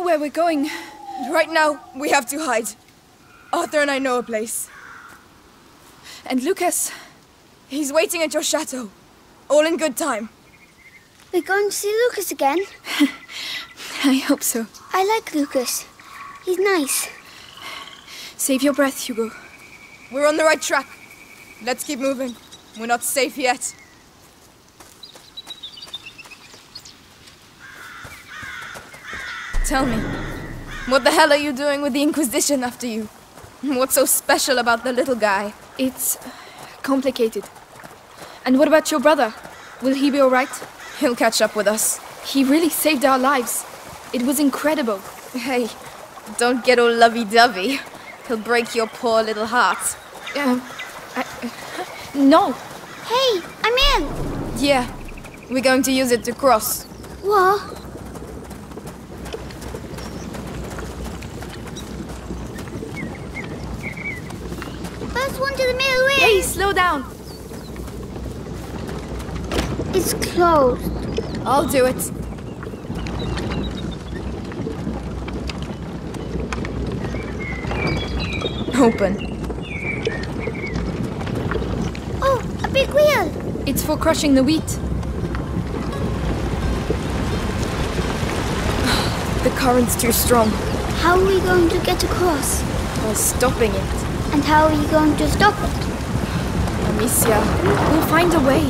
know where we're going. Right now, we have to hide. Arthur and I know a place. And Lucas? He's waiting at your chateau. All in good time. We're going to see Lucas again? I hope so. I like Lucas. He's nice. Save your breath, Hugo. We're on the right track. Let's keep moving. We're not safe yet. Tell me, what the hell are you doing with the Inquisition after you? What's so special about the little guy? It's complicated. And what about your brother? Will he be all right? He'll catch up with us. He really saved our lives. It was incredible. Hey, don't get all lovey-dovey. He'll break your poor little heart. No! Hey, I'm in! Yeah, we're going to use it to cross. What? First one to the middle wing! Hey, slow down! It's closed. I'll do it. Open. Oh, a big wheel! It's for crushing the wheat. The current's too strong. How are we going to get across? By stopping it. And how are you going to stop it? Amicia, we'll find a way.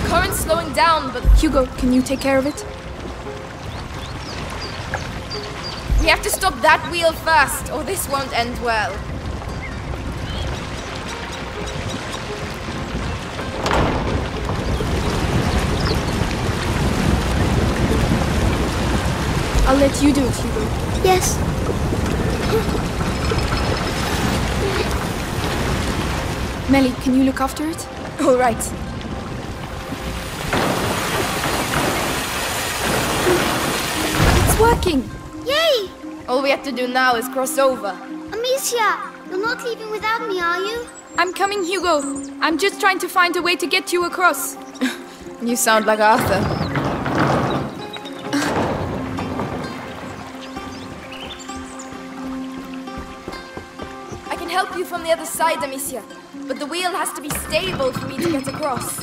The current's slowing down, but... Hugo, can you take care of it? We have to stop that wheel first, or this won't end well. I'll let you do it, Hugo. Yes. Melly, can you look after it? All right. It's working! Yay! All we have to do now is cross over. Amicia, you're not leaving without me, are you? I'm coming, Hugo. I'm just trying to find a way to get you across. You sound like Arthur. I can help you from the other side, Amicia. But the wheel has to be stable for me to get across.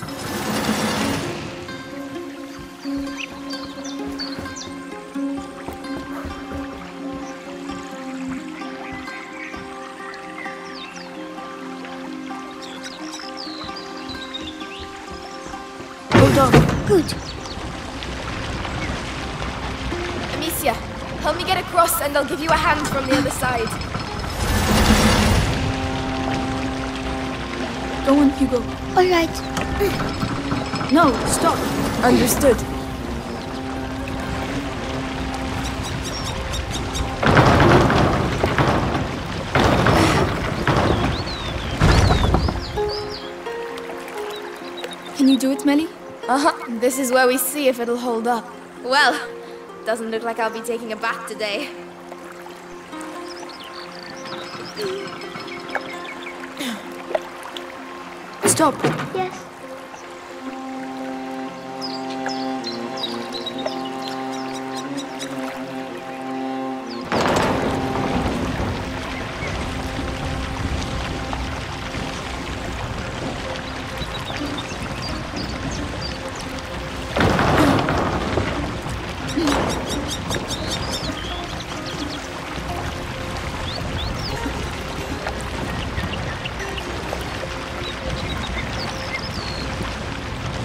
Good. Amicia, help me get across and I'll give you a hand from the other side. Go on, Hugo. All right. No, stop. Understood. Can you do it, Melly? This is where we see if it'll hold up. Well, doesn't look like I'll be taking a bath today. Stop. Yes.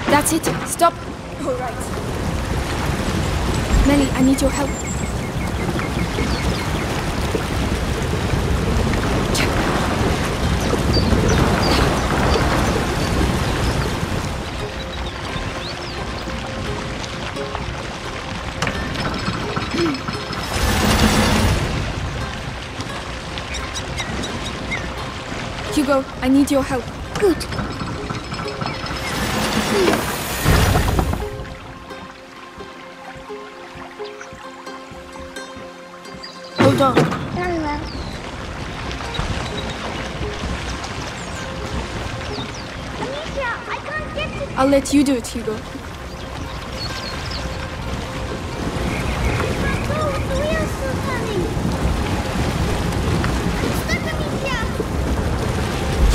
That's it. Stop. All right. Melly, I need your help. Hugo, I need your help. Good. Hold on. Very well. Amicia, I can't get to... I'll let you do it, Hugo.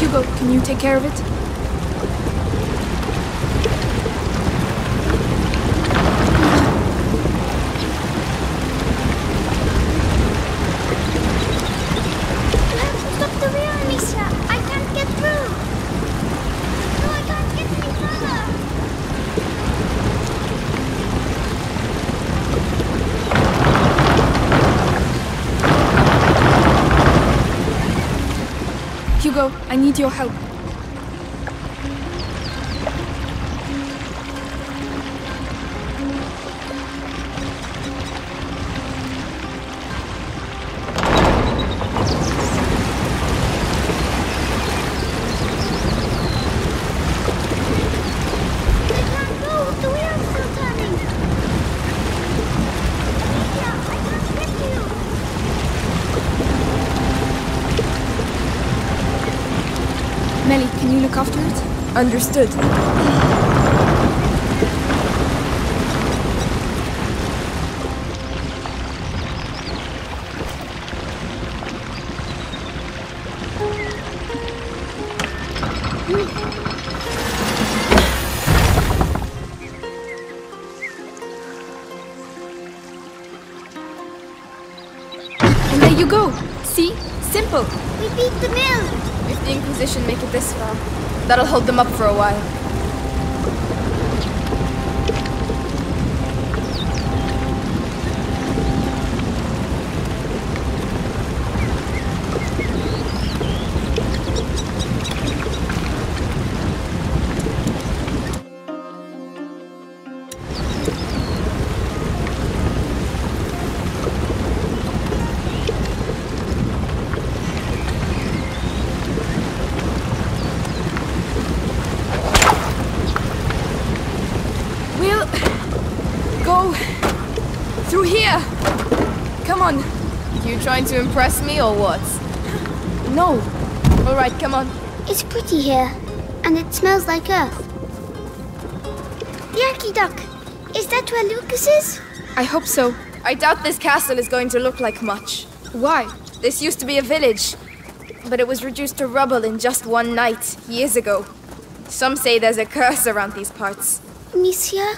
Hugo, can you take care of it? Hugo, I need your help. Understood. And there you go. See? Simple. We beat the mill. If the Inquisition make it this far, that'll hold them up for a while. Trying to impress me or what? No. All right, come on. It's pretty here, and it smells like earth. The aqueduct. Is that where Lucas is? I hope so. I doubt this castle is going to look like much. Why? This used to be a village, but it was reduced to rubble in just one night, years ago. Some say there's a curse around these parts. Amicia?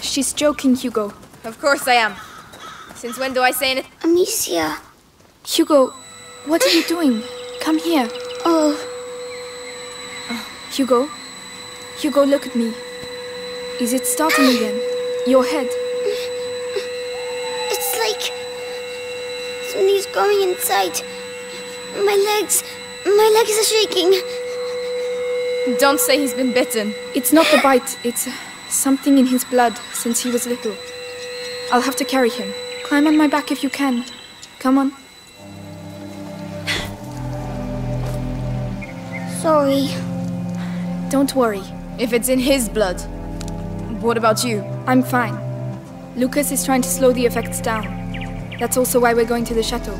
She's joking, Hugo. Of course I am. Since when do I say anything? Amicia. Hugo, what are you doing? Come here. Oh. Hugo? Hugo, look at me. Is it starting again? Your head? It's like something's going inside. My legs are shaking. Don't say he's been bitten. It's not the bite. It's something in his blood since he was little. I'll have to carry him. Climb on my back if you can. Come on. Sorry. Don't worry. If it's in his blood, what about you? I'm fine. Lucas is trying to slow the effects down. That's also why we're going to the chateau.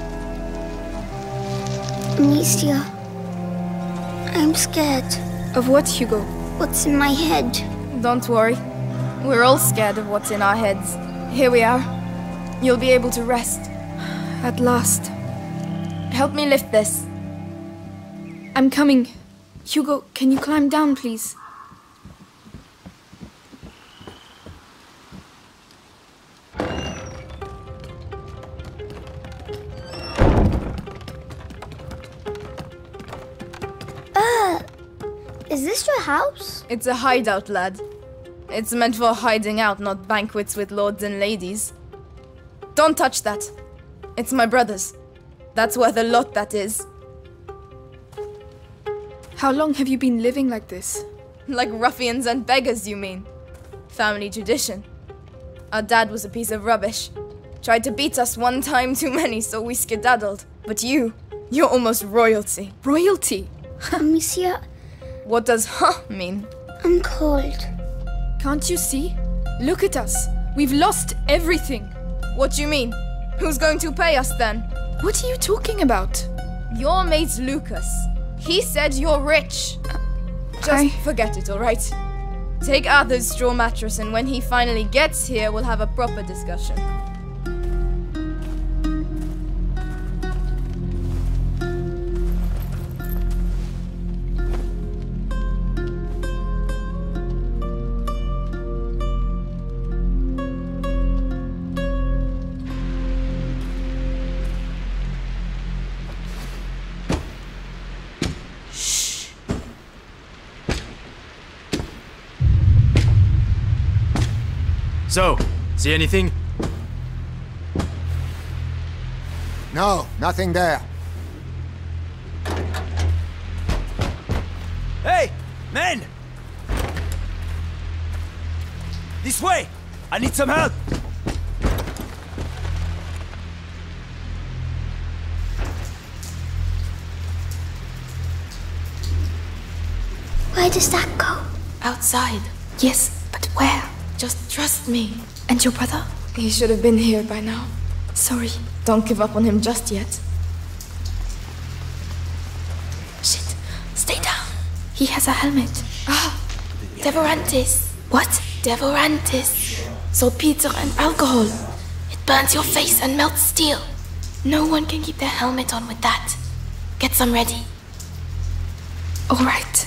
Amicia, I'm scared. Of what, Hugo? What's in my head. Don't worry. We're all scared of what's in our heads. Here we are. You'll be able to rest. At last. Help me lift this. I'm coming. Hugo, can you climb down, please? Is this your house? It's a hideout, lad. It's meant for hiding out, not banquets with lords and ladies. Don't touch that. It's my brother's. That's worth a lot, that is. How long have you been living like this? Like ruffians and beggars, you mean? Family tradition. Our dad was a piece of rubbish. Tried to beat us one time too many, so we skedaddled. But you're almost royalty. Royalty? Amicia. What does huh mean? I'm cold. Can't you see? Look at us. We've lost everything. What do you mean? Who's going to pay us then? What are you talking about? Your mate Lucas. He said you're rich. Forget it, all right? Take Arthur's straw mattress, and when he finally gets here, we'll have a proper discussion. So, see anything? No, nothing there. Hey, men! This way! I need some help! Where does that go? Outside. Yes, but where? Just trust me. And your brother? He should have been here by now. Sorry. Don't give up on him just yet. Shit. Stay down. He has a helmet. Ah! Devorantis. What? Devorantis. Saltpeter and alcohol. It burns your face and melts steel. No one can keep their helmet on with that. Get some ready. All right.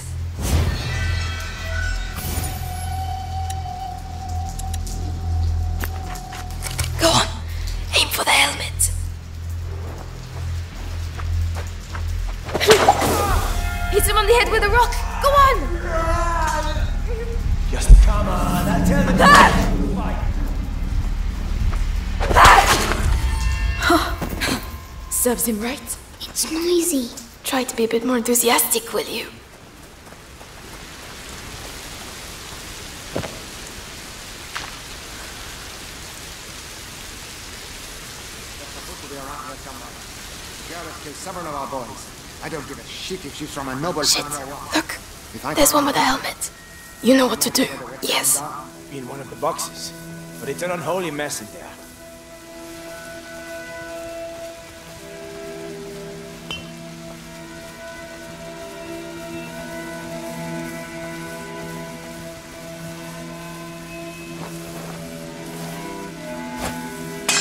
Go on. Aim for the helmet. Hit him on the head with a rock. Go on. Just come on, I tell you. Serves him right. It's noisy. Try to be a bit more enthusiastic, will you? Gareth killed several of our boys. I don't give a shit if she's from a noble family. Look, there's one with a helmet. You know what to do. Yes. In one of the boxes. But it's an unholy mess in there.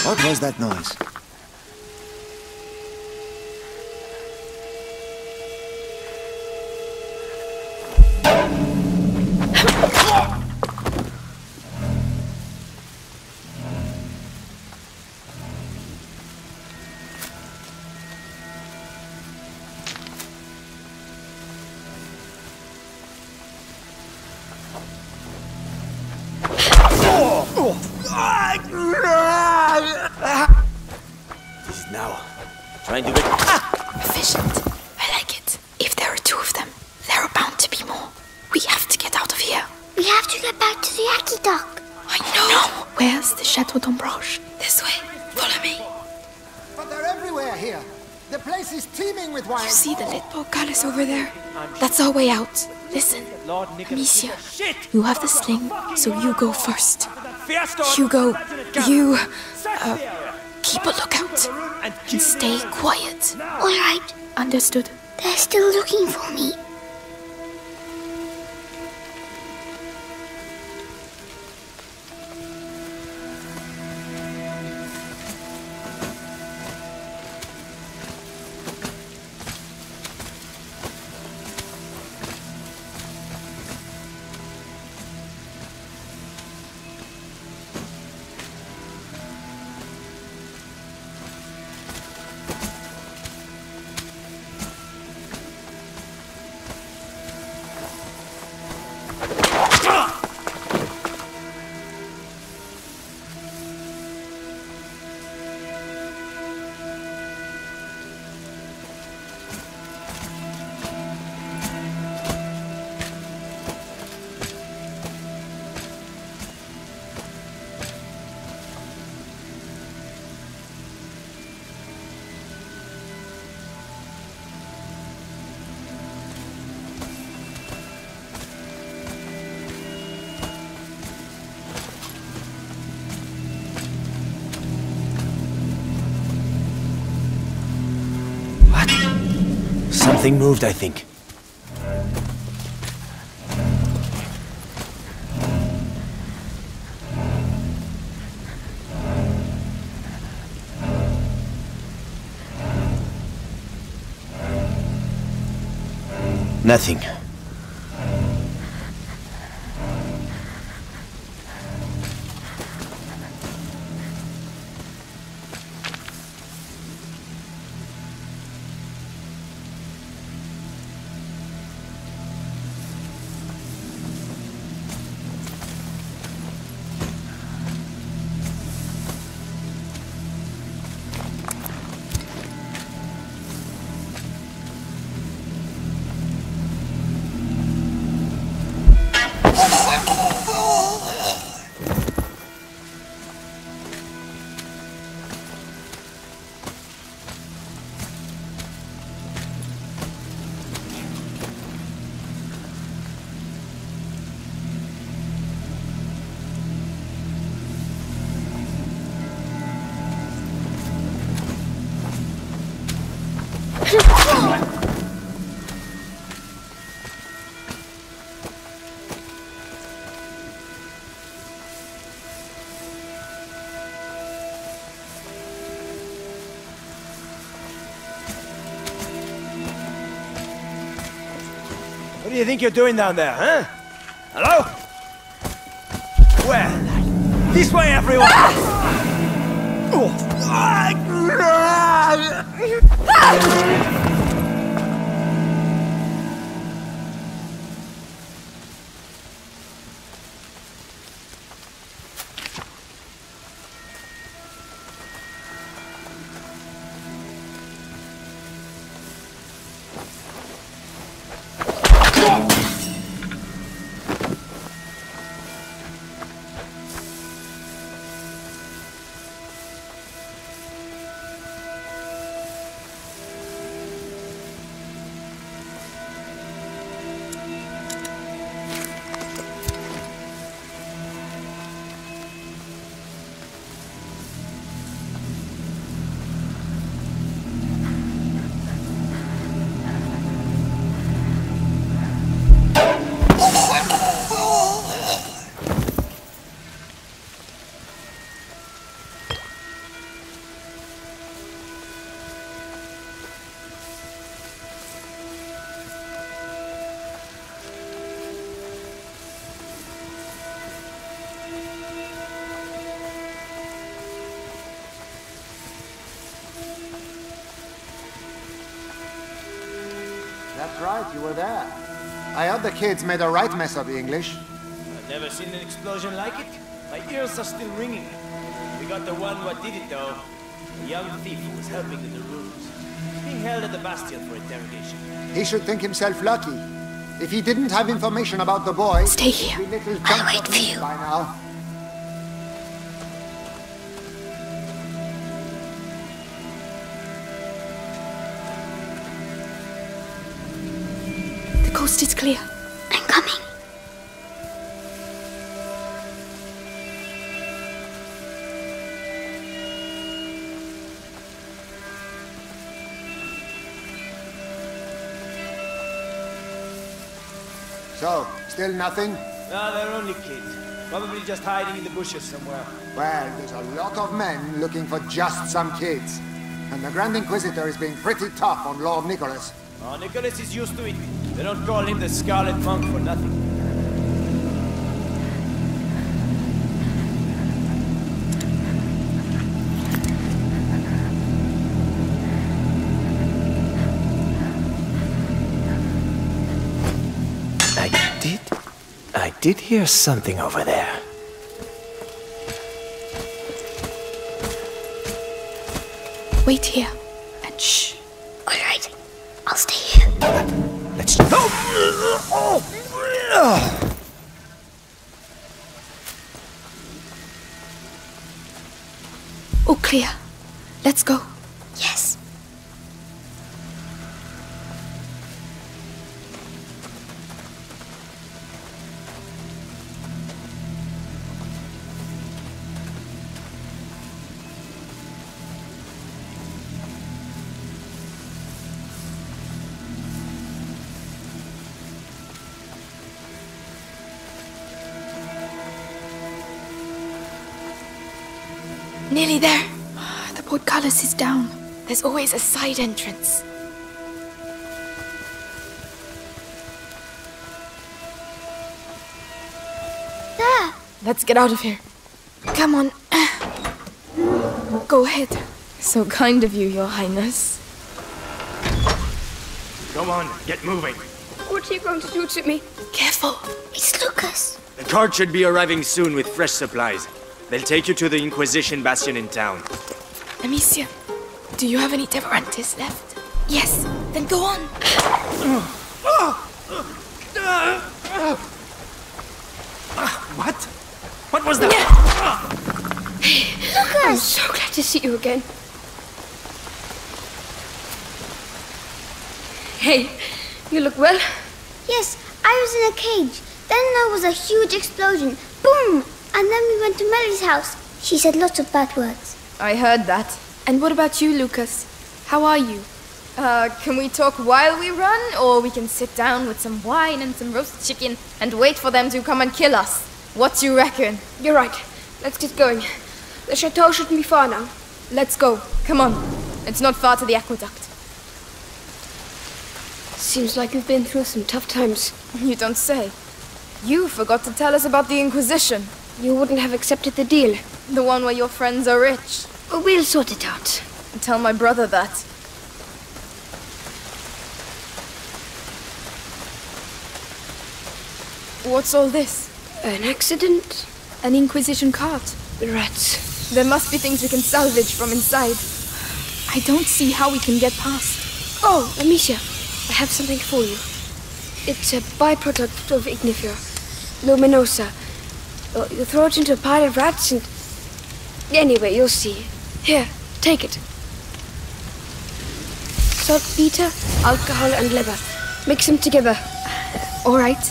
What was that noise? Château d'Ambroise. This way. Follow me. But they're everywhere here. The place is teeming with wine. You see the lit portcullis over there? That's our way out. Listen, Amicia, you have the sling, so you go first. Hugo, you keep a lookout and stay quiet. All right. Understood. They're still looking for me. Something moved, I think. Nothing. What do you think you're doing down there, huh? Hello? Well, this way, everyone! That's right, you were there. I heard the kids made a right mess of the English. I've never seen an explosion like it. My ears are still ringing. We got the one what did it, though. The young thief who was helping in the rooms. He's being held at the Bastion for interrogation. He should think himself lucky. If he didn't have information about the boy... Stay here. I'll wait for you. By now. It's clear. I'm coming. So, still nothing? No, they're only kids. Probably just hiding in the bushes somewhere. Well, there's a lot of men looking for just some kids. And the Grand Inquisitor is being pretty tough on Lord Nicholas. Oh, Nicholas is used to it. They don't call him the Scarlet Monk for nothing. I did hear something over there. Wait here. And shh. All right. I'll stay here. Let's go. Oh. All clear. Let's go. Yes. Nearly there. The portcullis is down. There's always a side entrance. There! Let's get out of here. Come on. Go ahead. So kind of you, Your Highness. Come on, get moving. What are you going to do to me? Careful. It's Lucas. The cart should be arriving soon with fresh supplies. They'll take you to the Inquisition Bastion in town. Amicia, do you have any Devorantis left? Yes, then go on. What? What was that? Lucas! I'm so glad to see you again. Hey, you look well? Yes, I was in a cage. Then there was a huge explosion. Boom! And then we went to Melly's house. She said lots of bad words. I heard that. And what about you, Lucas? How are you? Can we talk while we run? Or we can sit down with some wine and some roast chicken and wait for them to come and kill us? What do you reckon? You're right. Let's get going. The chateau shouldn't be far now. Let's go. Come on. It's not far to the aqueduct. Seems like you've been through some tough times. You don't say. You forgot to tell us about the Inquisition. You wouldn't have accepted the deal. The one where your friends are rich. We'll sort it out. Tell my brother that. What's all this? An accident? An Inquisition cart? Rats. There must be things we can salvage from inside. I don't see how we can get past. Oh, Amicia, I have something for you. It's a byproduct of Ignifer. Luminosa. You throw it into a pile of rats and... Anyway, you'll see. Here, take it. Saltpeter, alcohol and leather. Mix them together. All right.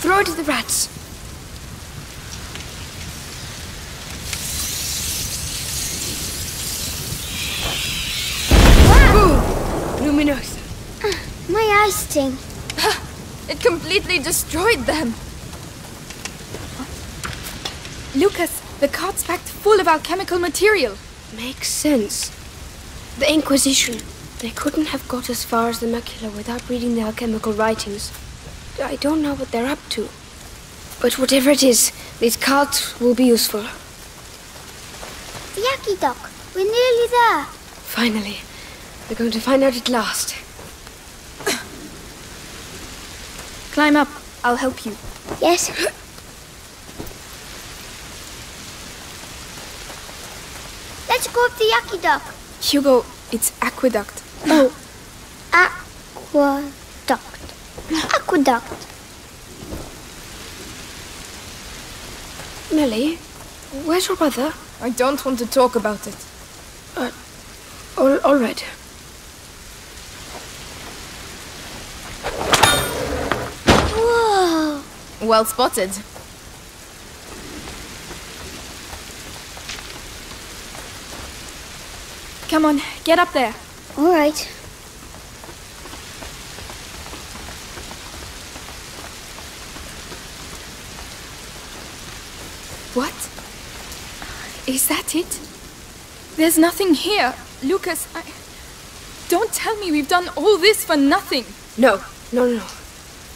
Throw it to the rats. Ah! Boom! Luminosa. My eyes sting. It completely destroyed them. Lucas, the cart's packed full of alchemical material. Makes sense. The Inquisition. They couldn't have got as far as the macula without reading the alchemical writings. I don't know what they're up to. But whatever it is, these carts will be useful. The Yaki Dock, we're nearly there. Finally. We're going to find out at last. Climb up. I'll help you. Yes. Let's go up the Yaki Dock. Hugo, it's aqueduct. Oh. Aqueduct. Aqueduct. Millie, where's your brother? I don't want to talk about it. All right. Whoa. Well spotted. Come on, get up there. All right. What? Is that it? There's nothing here. Lucas, I... Don't tell me we've done all this for nothing. No.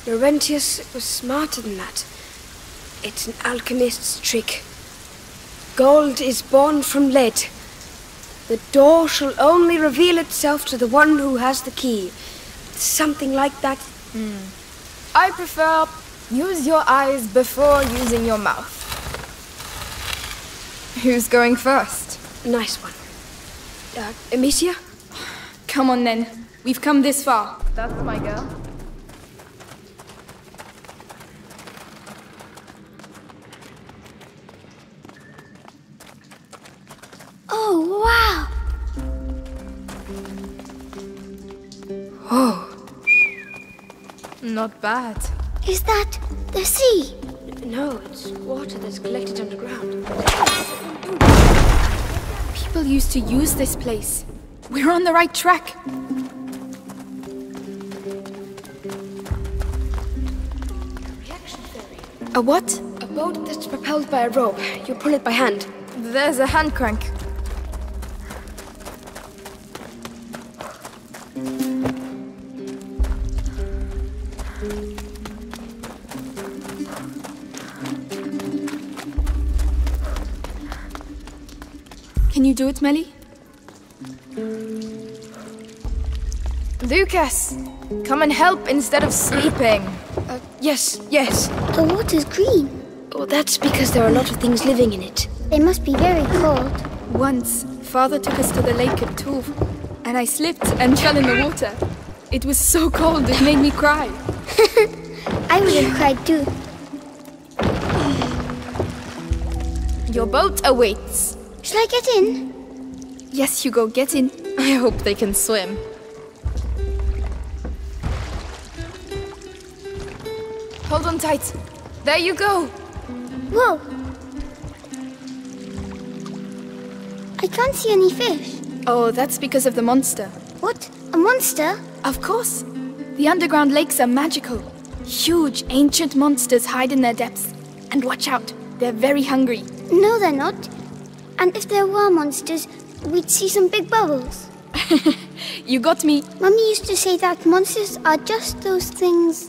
Laurentius was smarter than that. It's an alchemist's trick. Gold is born from lead. The door shall only reveal itself to the one who has the key. Something like that. I prefer use your eyes before using your mouth. Who's going first? Nice one. Amicia? Come on then. We've come this far. That's my girl. Oh, wow! Oh. Not bad. Is that the sea? No, it's water that's collected underground. People used to use this place. We're on the right track. Reaction theory. A what? A boat that's propelled by a rope. You pull it by hand. There's a hand crank. Can you do it, Melly? Lucas, come and help instead of sleeping. Yes. The water's green. Oh, that's because there are a lot of things living in it. They must be very cold. Once, Father took us to the lake at Tours, and I slipped and fell in the water. It was so cold, it made me cry. I would have cried too. Your boat awaits. Shall I get in? Yes, Hugo, get in. I hope they can swim. Hold on tight. There you go. Whoa. I can't see any fish. Oh, that's because of the monster. What? A monster? Of course. The underground lakes are magical. Huge, ancient monsters hide in their depths. And watch out, they're very hungry. No, they're not. And if there were monsters, we'd see some big bubbles. You got me. Mummy used to say that monsters are just those things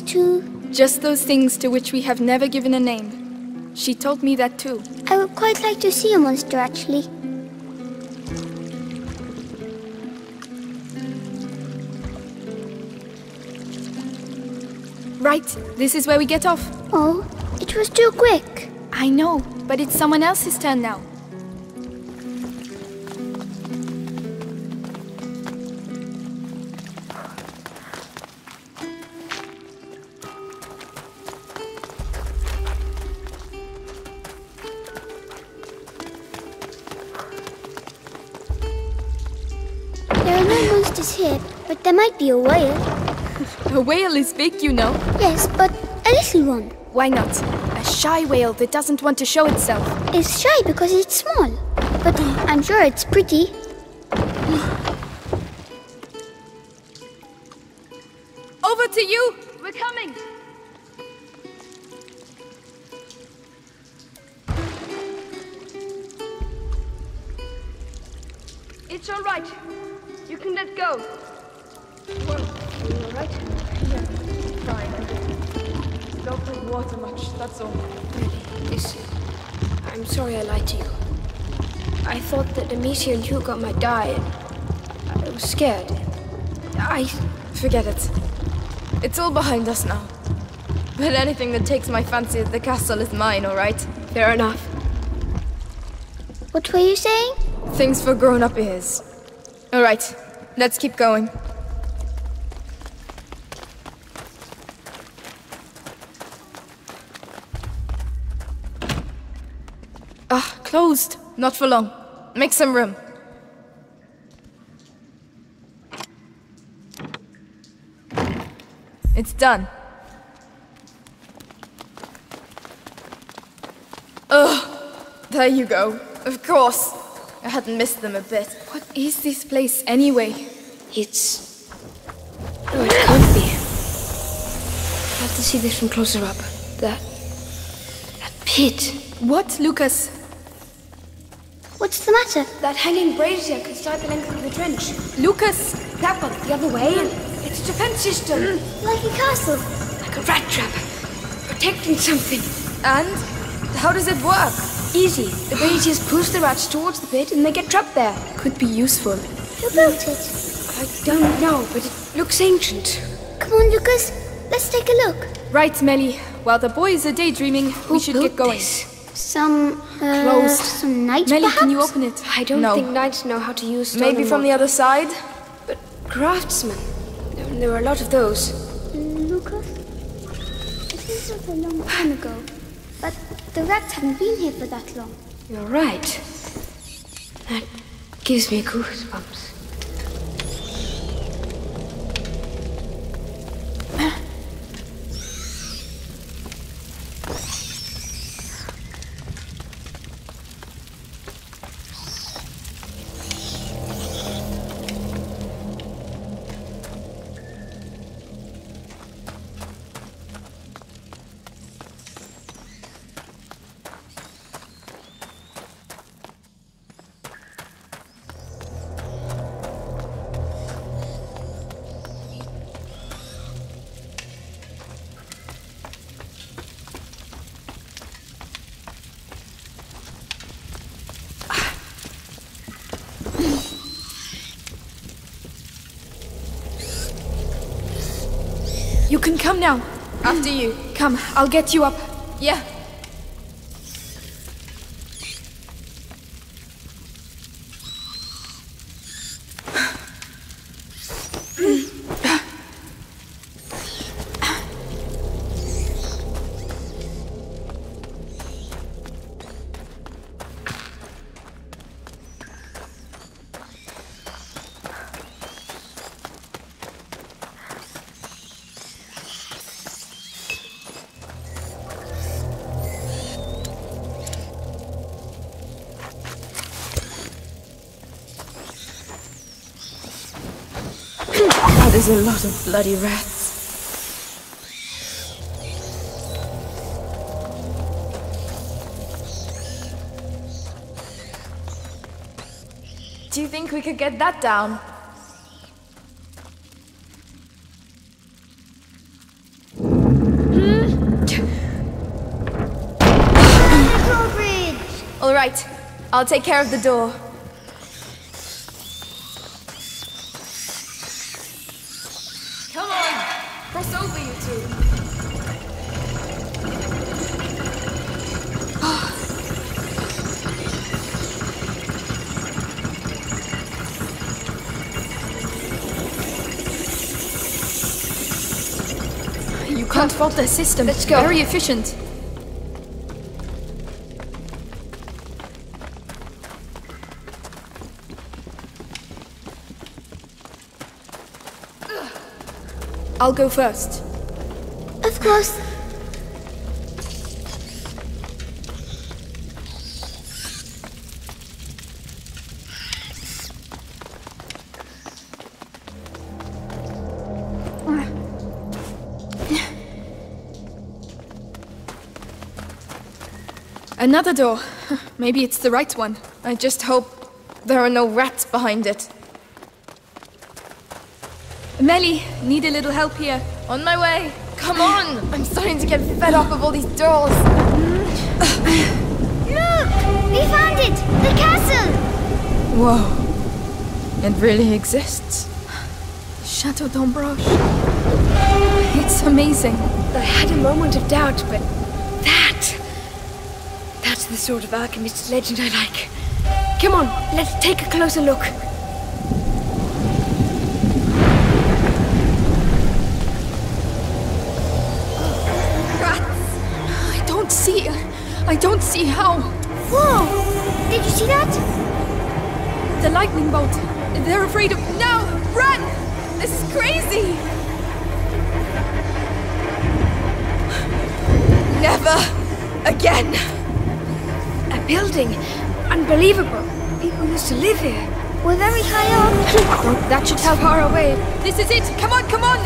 too. Just those things to which we have never given a name. She told me that too. I would quite like to see a monster, actually. Right, this is where we get off. Oh, it was too quick. I know, but it's someone else's turn now. There are no monsters here, but there might be a whale. A whale is big, you know. Yes, but a little one. Why not? A shy whale that doesn't want to show itself. It's shy because it's small, but I'm sure it's pretty. Over to you! We're coming! It's all right. You can let go. Whoa. All right? Yeah. Fine. Don't drink water much, that's all. Listen, I'm sorry I lied to you. I thought that Amicia and Hugo might die. I was scared. Forget it. It's all behind us now. But anything that takes my fancy at the castle is mine, all right? Fair enough. What were you saying? Things for grown-up ears. All right, let's keep going. Closed. Not for long. Make some room. It's done. Oh, there you go. Of course. I hadn't missed them a bit. What is this place anyway? It's... Oh, it can't be. I have to see this from closer up. That pit. What, Lucas? What's the matter? That hanging brazier could start the length of the trench. Lucas! That one, the other way. It's a defense system. Like a castle. Like a rat trap. Protecting something. And? How does it work? Easy. The braziers push the rats towards the pit and they get trapped there. Could be useful. Who built it? I don't know, but it looks ancient. Come on, Lucas. Let's take a look. Right, Melly. While the boys are daydreaming, we should get going. This? Some knights, Melly, perhaps? Can you open it? I don't think knights know how to use stone. Maybe from the other side? But craftsmen, there were a lot of those. Lucas, this was a long time ago, but the rats haven't been here for that long. You're right. That gives me goosebumps. You can come now. After you. Come, I'll get you up. Yeah. There's a lot of bloody rats. Do you think we could get that down? All right, I'll take care of the door. Come on, cross over, you two. You can't fault their system. Let's go. Very efficient. I'll go first. Of course. Another door. Maybe it's the right one. I just hope there are no rats behind it. Melly, need a little help here. On my way. Come on! I'm starting to get fed up of all these doors. Look! We found it! The castle! Whoa. It really exists. Château d'Ambroise. It's amazing. I had a moment of doubt, but that... That's the sort of alchemist's legend I like. Come on, let's take a closer look. I don't see how. Whoa! Did you see that? The lightning bolt. They're afraid of... No! Run! This is crazy! Never again! A building. Unbelievable. People used to live here. We're very high up. Well, that should help. Far away. This is it. Come on, come on!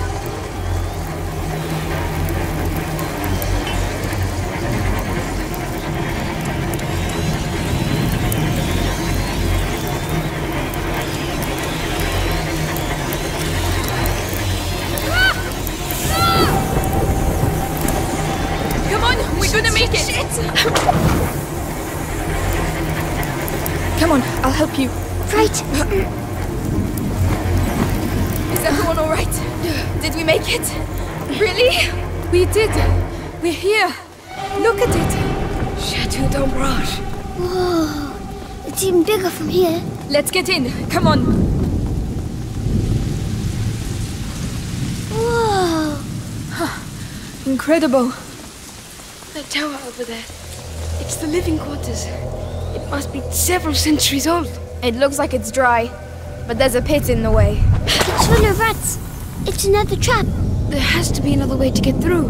Help you. Right. Is everyone all right? Did we make it? Really? We did. We're here. Look at it. Château d'Ombrage. Whoa. It's even bigger from here. Let's get in. Come on. Whoa. Huh. Incredible. That tower over there. It's the living quarters. It must be several centuries old. It looks like it's dry, but there's a pit in the way. It's full of rats. It's another trap. There has to be another way to get through.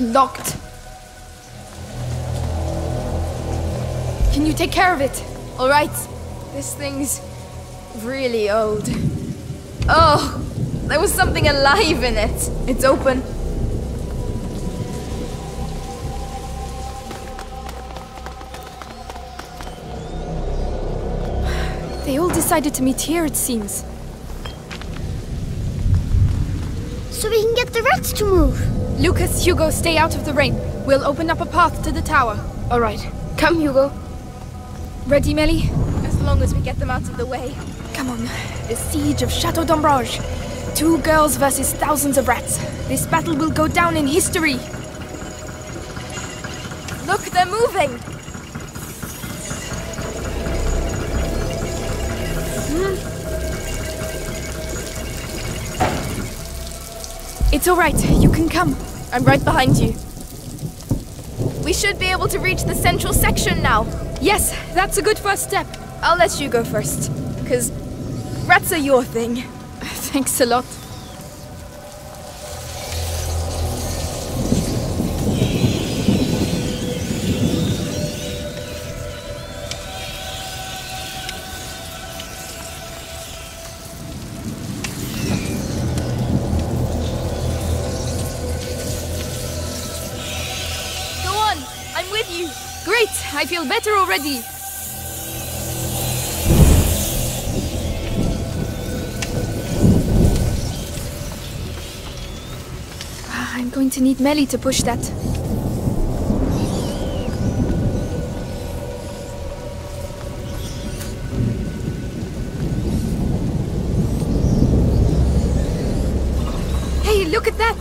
Locked. Can you take care of it? All right. This thing's really old. Oh, there was something alive in it. It's open. They all decided to meet here, it seems. So we can get the rats to move. Lucas, Hugo, stay out of the rain. We'll open up a path to the tower. All right. Come, Hugo. Ready, Melly? As long as we get them out of the way. Come on. The siege of Château d'Ombrage. 2 girls versus thousands of rats. This battle will go down in history. Look, they're moving. It's all right. You can come. I'm right behind you. We should be able to reach the central section now. Yes, that's a good first step. I'll let you go first, because rats are your thing. Thanks a lot. Great! I feel better already! I'm going to need Melly to push that. Hey, look at that!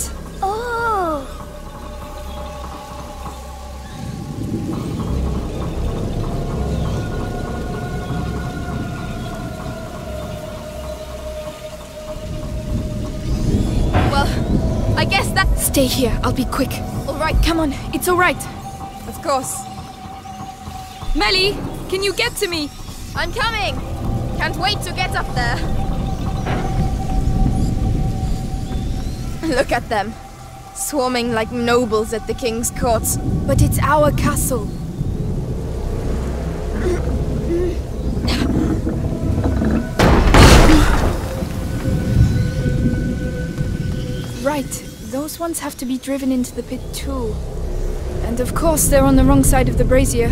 Stay here, I'll be quick. Alright, come on, it's alright. Of course. Melly, can you get to me? I'm coming! Can't wait to get up there. Look at them. Swarming like nobles at the king's courts. But it's our castle. Right. Those ones have to be driven into the pit too. And of course they're on the wrong side of the brazier.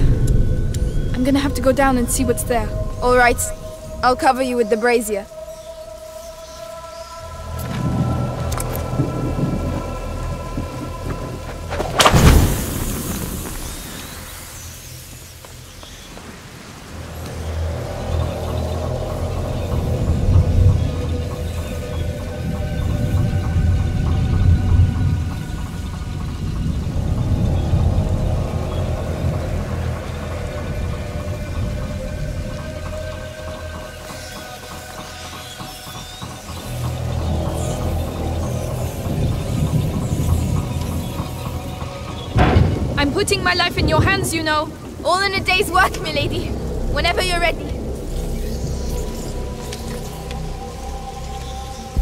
I'm gonna have to go down and see what's there. Alright, I'll cover you with the brazier. Putting my life in your hands, you know. All in a day's work, milady. Whenever you're ready.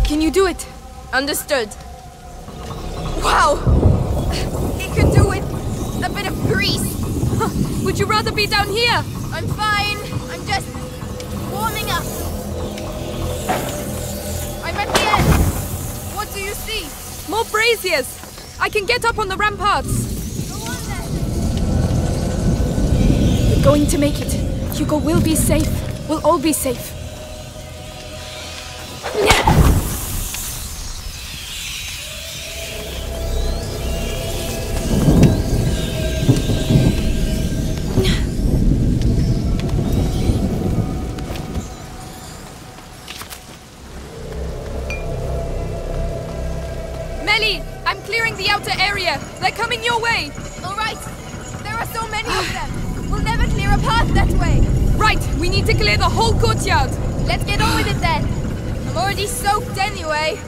Can you do it? Understood. Wow! He could do it. A bit of grease. Would you rather be down here? I'm fine. I'm just warming up. I'm at the end. What do you see? More braziers. I can get up on the ramparts. Going to make it. Hugo will be safe. We'll all be safe. Melly, I'm clearing the outer area. They're coming your way. All right. There are so many of them. We'll never clear a path that way! Right! We need to clear the whole courtyard! Let's get on with it then! I'm already soaked anyway!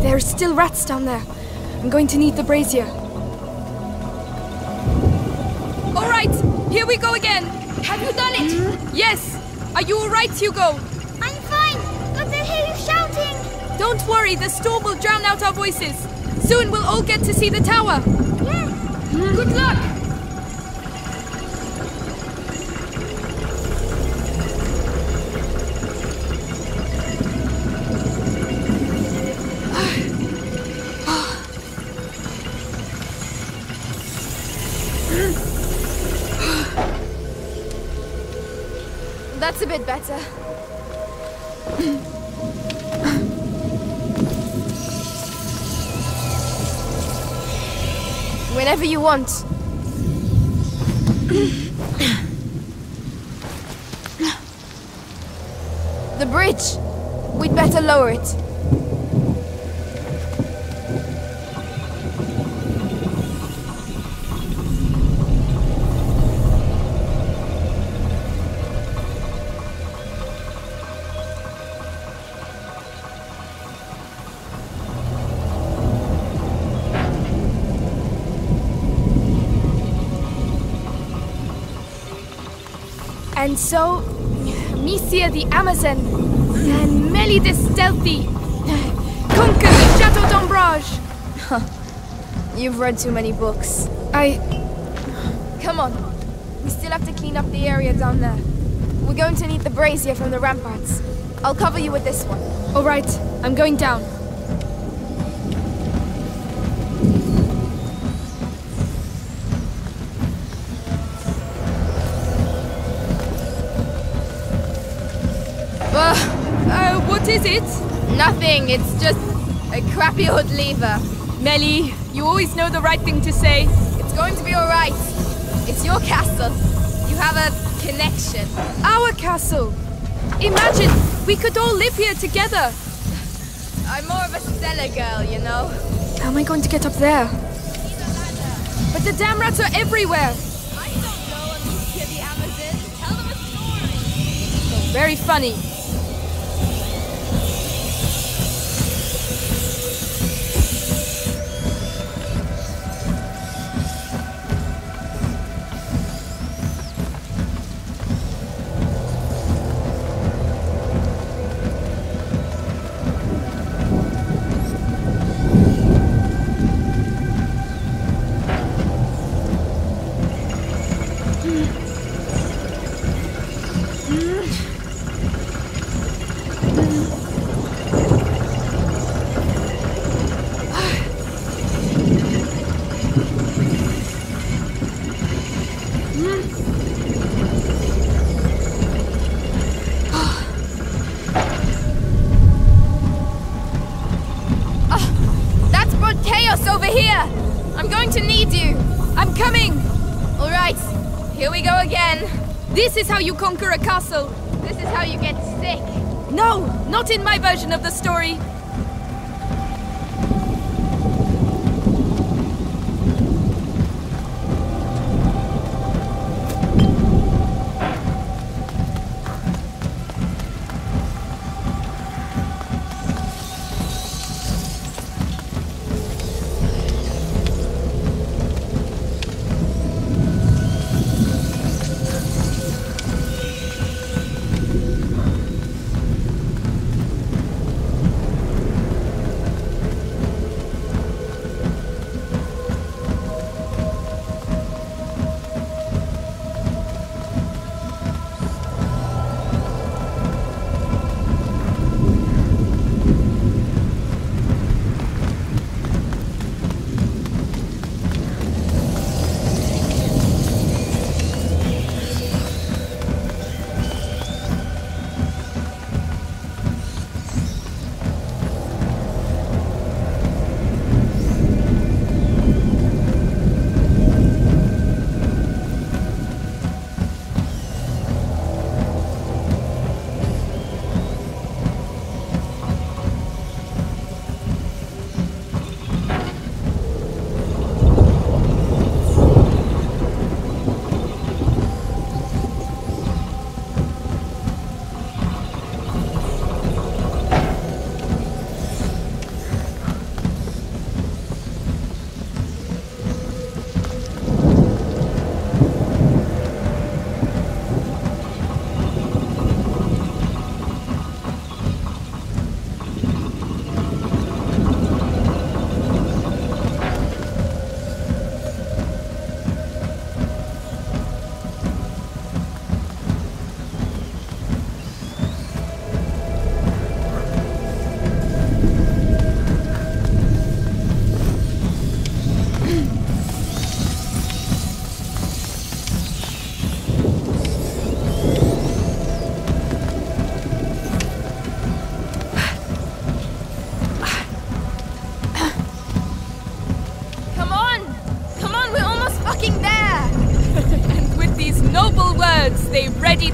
There are still rats down there. I'm going to need the brazier. All right, here we go again. Have you done it? Yes. Are you all right, Hugo? I'm fine, but I hear you shouting. Don't worry, the storm will drown out our voices. Soon we'll all get to see the tower. Yes. Good luck. That's a bit better. Whenever you want. The bridge. We'd better lower it. And so, Amicia the Amazon and Meli the Stealthy conquer the Château d'Ombrage! Huh. You've read too many books. Come on. We still have to clean up the area down there. We're going to need the brazier from the ramparts. I'll cover you with this one. Alright, I'm going down. What is it? Nothing, it's just a crappy old lever. Meli, you always know the right thing to say. It's going to be alright. It's your castle. You have a connection. Our castle! Imagine, we could all live here together. I'm more of a cellar girl, you know. How am I going to get up there? But the damn rats are everywhere. I don't know, Amicia the Amazon. Tell them a story. Very funny. This is how you conquer a castle. This is how you get sick. No, not in my version of the story.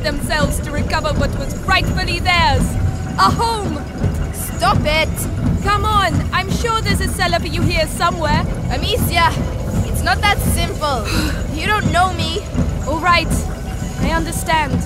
Themselves to recover what was rightfully theirs. A home! Stop it! Come on! I'm sure there's a cellar for you here somewhere. Amicia, it's not that simple. You don't know me. All right. I understand.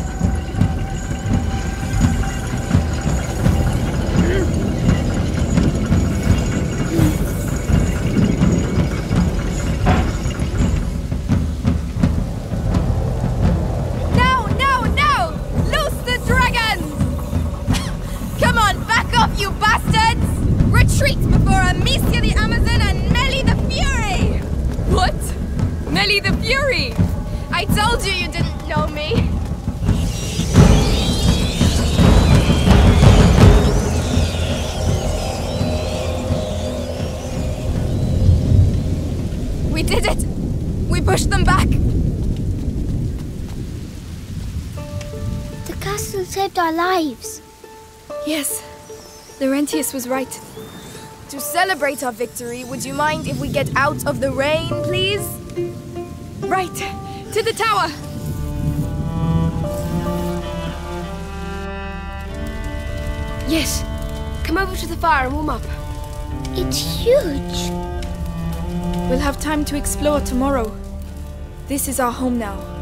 retreats before Amicia the Amazon and Melly the Fury! What? Melly the Fury? I told you you didn't know me! We did it! We pushed them back! The castle saved our lives. Yes, Laurentius was right. To celebrate our victory, would you mind if we get out of the rain, please? Right, to the tower! Yes, come over to the fire and warm up. It's huge! We'll have time to explore tomorrow. This is our home now.